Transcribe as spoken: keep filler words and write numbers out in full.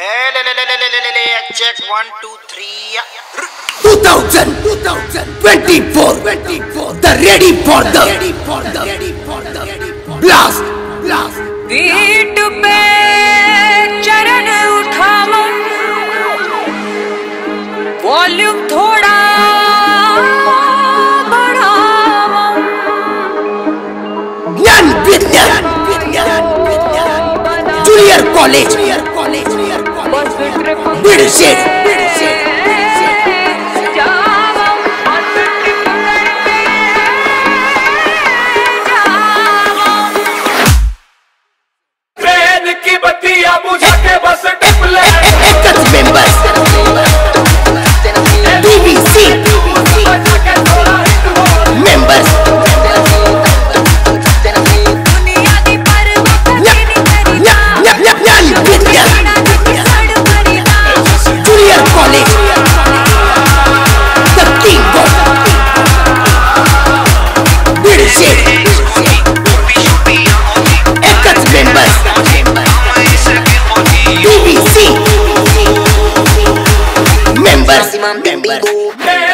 Hey, le, le, le, le, le, le, check one, two, three. two thousand twenty-four. The ready for the, ready for the, ready for the, ready for the blast, blast. Beat pe charan uthao, volume thoda badhao. Gyan Vidya Vidya Junior College. Junior College. Bid shit! Bid shit! Nicky Butt members, members.